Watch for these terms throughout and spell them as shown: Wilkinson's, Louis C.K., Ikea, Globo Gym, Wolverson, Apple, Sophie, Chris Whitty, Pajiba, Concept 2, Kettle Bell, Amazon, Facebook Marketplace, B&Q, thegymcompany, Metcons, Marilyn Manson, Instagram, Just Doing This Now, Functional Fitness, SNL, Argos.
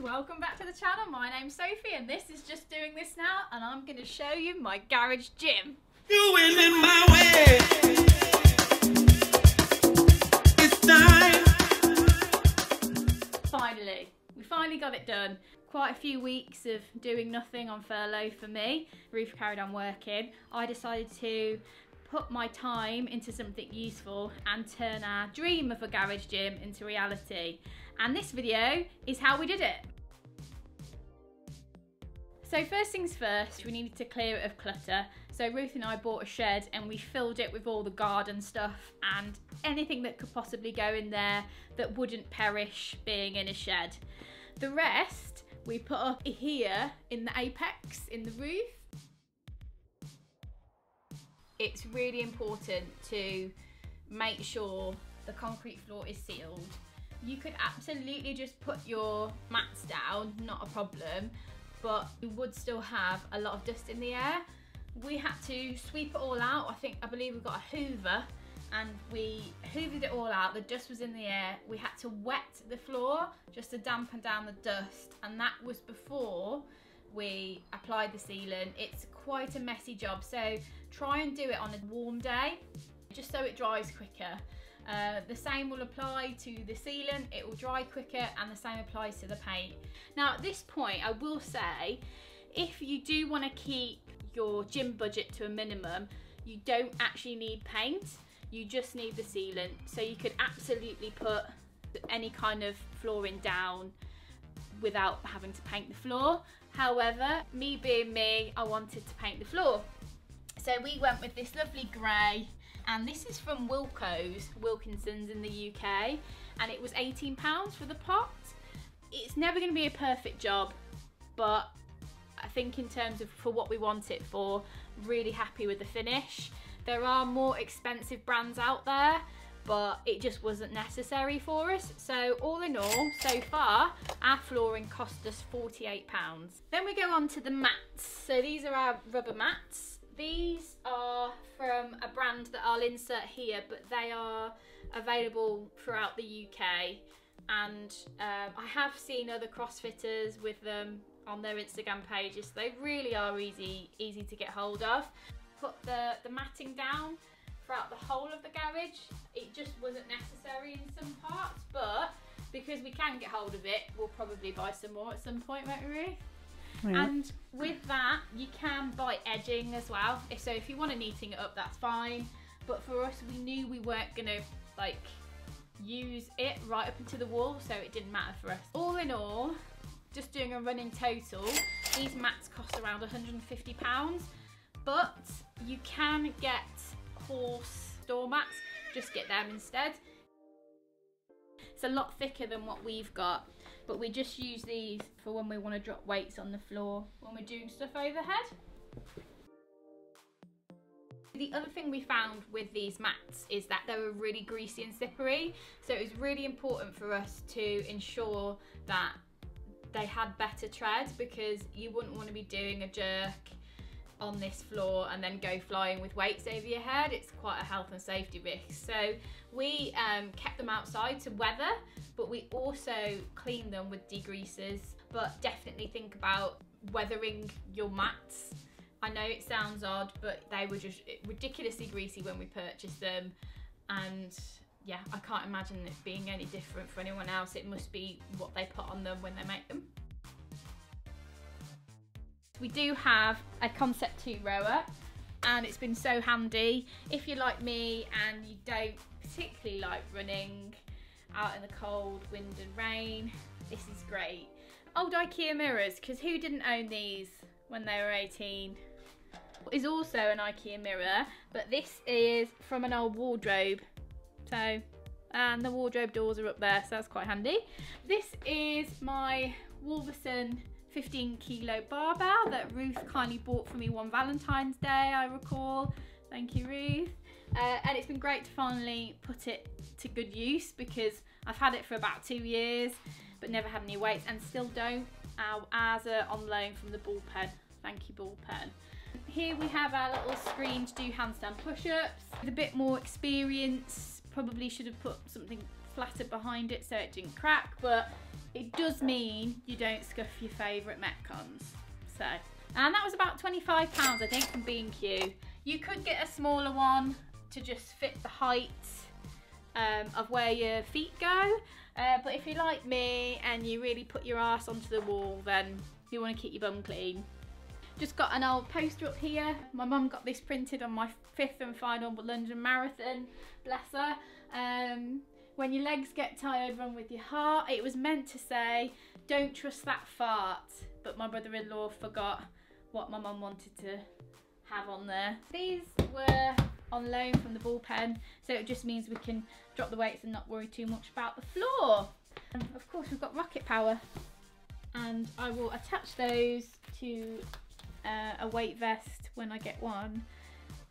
friends, welcome back to the channel. My name's Sophie and this is Just Doing This Now, and I'm going to show you my garage gym. Doing in my way. It's time. Finally, we finally got it done. Quite a few weeks of doing nothing on furlough for me. Ruth carried on working. I decided to put my time into something useful and turn our dream of a garage gym into reality. And this video is how we did it. So first things first, we needed to clear it of clutter. So Ruth and I bought a shed and we filled it with all the garden stuff and anything that could possibly go in there that wouldn't perish being in a shed. The rest we put up here in the apex, in the roof. It's really important to make sure the concrete floor is sealed. You could absolutely just put your mats down, not a problem, but you would still have a lot of dust in the air. We had to sweep it all out. I believe we got a hoover and we hoovered it all out. The dust was in the air. We had to wet the floor just to dampen down the dust, and that was before we applied the sealant. It's quite a messy job, so try and do it on a warm day just so it dries quicker. The same will apply to the sealant, it will dry quicker, and the same applies to the paint. Now at this point I will say, if you do want to keep your gym budget to a minimum, you don't actually need paint, you just need the sealant. So you could absolutely put any kind of flooring down without having to paint the floor. However, me being me, I wanted to paint the floor. So we went with this lovely grey, and this is from Wilkinson's in the UK, and it was £18 for the pot. It's never going to be a perfect job, but I think in terms of for what we want it for, really happy with the finish. There are more expensive brands out there, but it just wasn't necessary for us. So all in all, so far, our flooring cost us £48. Then we go on to the mats. So these are our rubber mats. These are from a brand that I'll insert here, but they are available throughout the UK. And I have seen other CrossFitters with them on their Instagram pages. So they really are easy to get hold of. Put the matting down throughout the whole of the garage. It just wasn't necessary in some parts, but because we can get hold of it, we'll probably buy some more at some point, won't we, Ruth? Yeah. And with that, you can buy edging as well. So if you want to neaten it up, that's fine. But for us, we knew we weren't going to like use it right up into the wall, so it didn't matter for us. All in all, just doing a run in total, these mats cost around £150, but you can get horse door mats, just get them instead. It's a lot thicker than what we've got, but we just use these for when we want to drop weights on the floor when we're doing stuff overhead. The other thing we found with these mats is that they were really greasy and slippery, so it was really important for us to ensure that they had better tread, because you wouldn't want to be doing a jerk on this floor and then go flying with weights over your head. It's quite a health and safety risk. So we kept them outside to weather, but we also cleaned them with degreasers. But definitely think about weathering your mats. I know it sounds odd, but they were just ridiculously greasy when we purchased them, and yeah, I can't imagine it being any different for anyone else. It must be what they put on them when they make them. We do have a Concept 2 rower, and it's been so handy. If you're like me and you don't particularly like running out in the cold, wind and rain, this is great. Old Ikea mirrors, because who didn't own these when they were 18? Is also an Ikea mirror, but this is from an old wardrobe. So, and the wardrobe doors are up there, so that's quite handy. This is my Wolverson 15-kilo barbell that Ruth kindly bought for me one Valentine's Day, I recall. Thank you, Ruth. And it's been great to finally put it to good use, because I've had it for about 2 years but never had any weights, and still don't. Ours are on loan from the Ball Pen. Thank you, Ball Pen. Here we have our little screen to do handstand push-ups. With a bit more experience, probably should have put something flatter behind it so it didn't crack, but it does mean you don't scuff your favourite Metcons. So, and that was about £25 I think from B&Q. You could get a smaller one to just fit the height of where your feet go, but if you're like me and you really put your ass onto the wall, then you want to keep your bum clean. Just got an old poster up here. My mum got this printed on my 5th and final London Marathon, bless her. When your legs get tired, run with your heart. It was meant to say, don't trust that fart, but my brother-in-law forgot what my mum wanted to have on there. These were on loan from the Bullpen, so it just means we can drop the weights and not worry too much about the floor. And of course we've got rocket power, and I will attach those to a weight vest when I get one,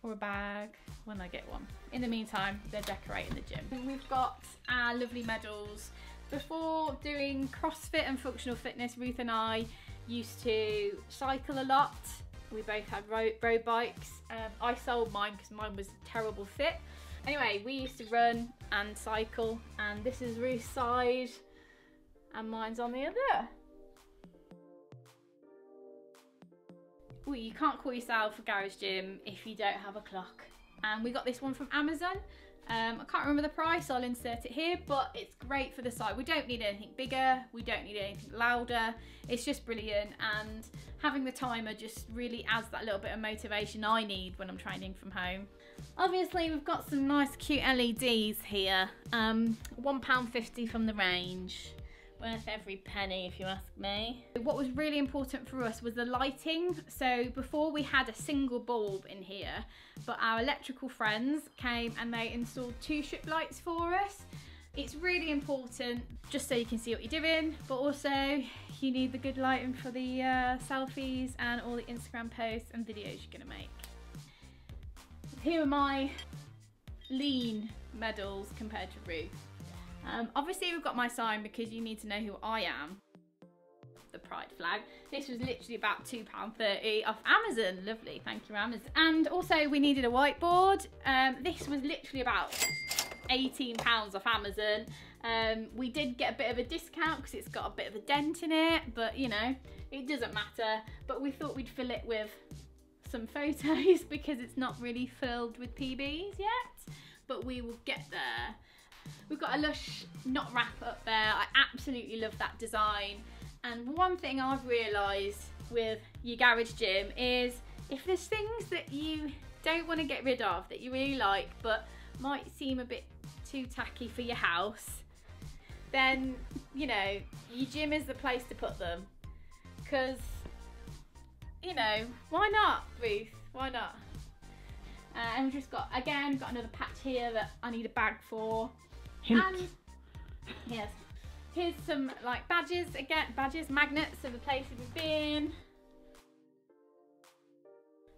or a bag when I get one. In the meantime, they're decorating the gym. And we've got our lovely medals. Before doing CrossFit and functional fitness, Ruth and I used to cycle a lot. We both had road bikes. I sold mine because mine was a terrible fit. Anyway, we used to run and cycle, and this is Ruth's side and mine's on the other. Ooh, you can't call yourself a garage gym if you don't have a clock. And we got this one from Amazon. I can't remember the price, I'll insert it here, but it's great for the site. We don't need anything bigger, we don't need anything louder. It's just brilliant, and having the timer just really adds that little bit of motivation I need when I'm training from home. Obviously we've got some nice cute LEDs here. £1.50 from the range. Worth every penny if you ask me. What was really important for us was the lighting. So before we had a single bulb in here, but our electrical friends came and they installed 2 strip lights for us. It's really important just so you can see what you're doing, but also you need the good lighting for the selfies and all the Instagram posts and videos you're gonna make. Here are my lean medals compared to Ruth. Obviously we've got my sign because you need to know who I am. The pride flag. This was literally about £2.30 off Amazon. Lovely, thank you Amazon. And also we needed a whiteboard. This was literally about £18 off Amazon. We did get a bit of a discount because it's got a bit of a dent in it, but you know, it doesn't matter. But we thought we'd fill it with some photos because it's not really filled with PBs yet, but we will get there. We've got a lush knot wrap up there. I absolutely love that design. And one thing I've realised with your garage gym is if there's things that you don't want to get rid of that you really like but might seem a bit too tacky for your house, then you know, your gym is the place to put them. Because, you know, why not, Ruth? Why not? And we've just got, again, got another patch here that I need a bag for. Hint. And yes, here's some like badges, again, badges, magnets of the places we've been.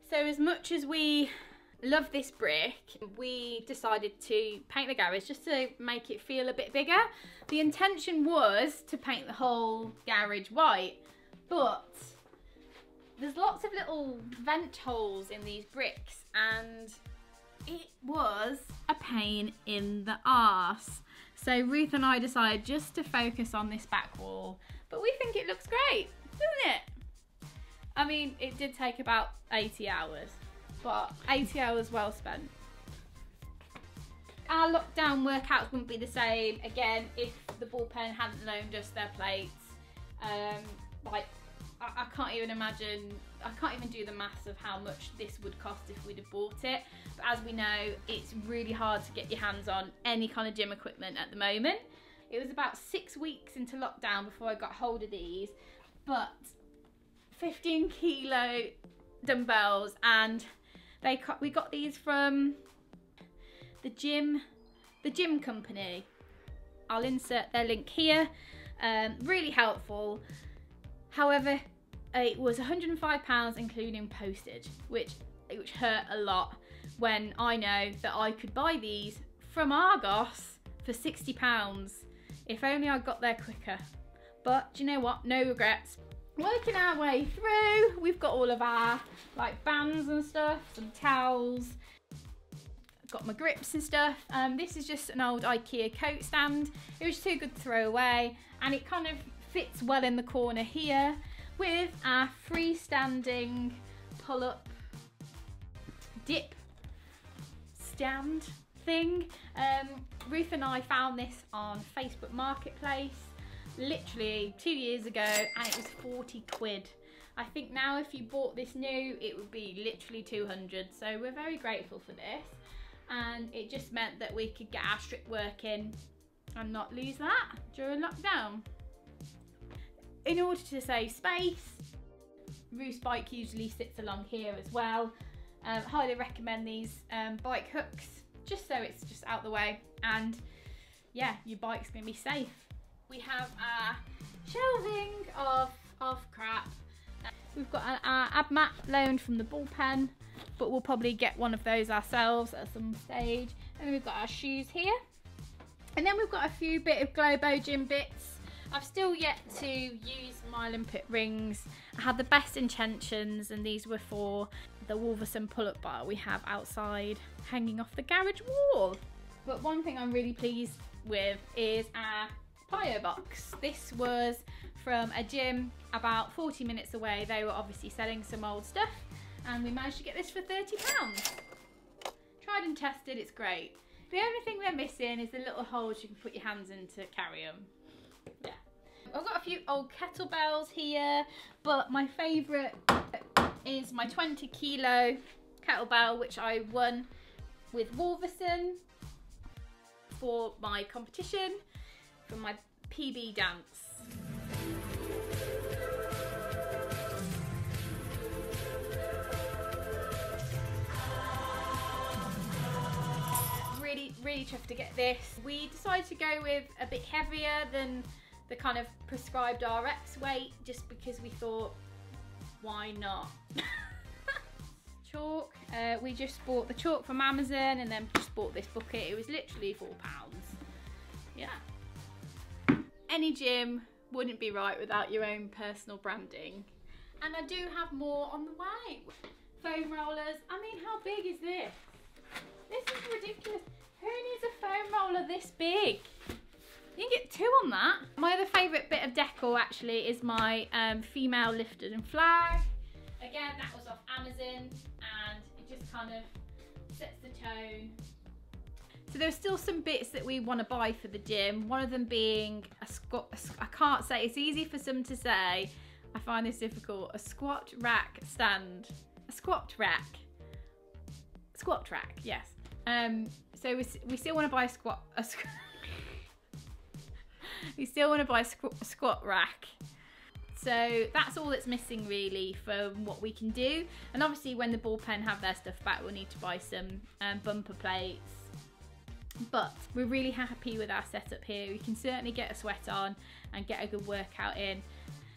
So as much as we love this brick, we decided to paint the garage just to make it feel a bit bigger. The intention was to paint the whole garage white, but there's lots of little vent holes in these bricks, and it was a pain in the arse. So Ruth and I decided just to focus on this back wall, but we think it looks great, doesn't it? I mean, it did take about 80 hours, but 80 hours well spent. Our lockdown workouts wouldn't be the same, again, if the Bullpen hadn't loaned us their plates. Like, I can't even imagine, I can't even do the maths of how much this would cost if we'd have bought it. But as we know, it's really hard to get your hands on any kind of gym equipment at the moment. It was about 6 weeks into lockdown before I got hold of these, but 15-kilo dumbbells, and we got these from the gym company. I'll insert their link here. Really helpful. However, it was £105 including postage, which hurt a lot when I know that I could buy these from Argos for £60. If only I got there quicker. But do you know what? No regrets. Working our way through, we've got all of our like bands and stuff, some towels. I've got my grips and stuff. This is just an old Ikea coat stand. It was too good to throw away, and it kind of fits well in the corner here with our freestanding pull-up dip stand thing. Ruth and I found this on Facebook Marketplace literally 2 years ago and it was 40 quid. I think now if you bought this new it would be literally 200, so we're very grateful for this, and it just meant that we could get our strip work in and not lose that during lockdown. In order to save space, Ruth's bike usually sits along here as well. Highly recommend these bike hooks just so it's just out the way, and yeah, your bike's gonna be safe. We have our shelving of crap. We've got our ab mat loaned from the bullpen, but we'll probably get one of those ourselves at some stage. And then we've got our shoes here. And then we've got a few bit of Globo Gym bits. I've still yet to use my limpet rings. I had the best intentions and these were for the Wolverson pull-up bar we have outside hanging off the garage wall. But one thing I'm really pleased with is our Pio box. This was from a gym about 40 minutes away. They were obviously selling some old stuff and we managed to get this for £30. Tried and tested, it's great. The only thing they're missing is the little holes you can put your hands in to carry them. Yeah. I've got a few old kettlebells here, but my favourite is my 20 kilo kettlebell, which I won with Wolverson for my competition, for my PB dance. Really chuffed to get this. We decided to go with a bit heavier than the kind of prescribed RX weight just because we thought, why not? Chalk, we just bought the chalk from Amazon and then just bought this bucket. It was literally £4. Yeah. Any gym wouldn't be right without your own personal branding. And I do have more on the way. Foam rollers, I mean, how big is this? This is ridiculous. Who needs a foam roller this big? You can get two on that. My other favourite bit of decor actually is my female lifted and flag. Again, that was off Amazon and it just kind of sets the tone. So there's still some bits that we want to buy for the gym. One of them being a squat, I can't say, it's easy for some to say, I find this difficult, a squat rack stand. A squat rack. Squat rack, yes. So we still want to buy a squat rack. So that's all that's missing really from what we can do. And obviously when the bullpen have their stuff back, we'll need to buy some bumper plates. But we're really happy with our setup here. We can certainly get a sweat on and get a good workout in.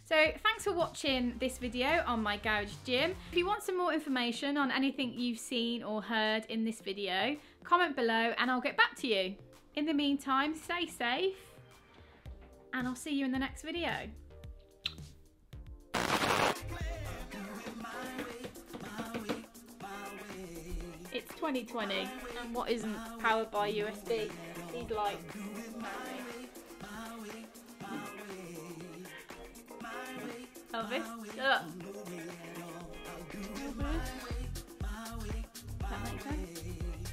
So thanks for watching this video on my garage gym. If you want some more information on anything you've seen or heard in this video, comment below and I'll get back to you. In the meantime, stay safe and I'll see you in the next video. It's 2020, and what isn't powered by USB? These lights. Elvis, shut up. Does that make sense?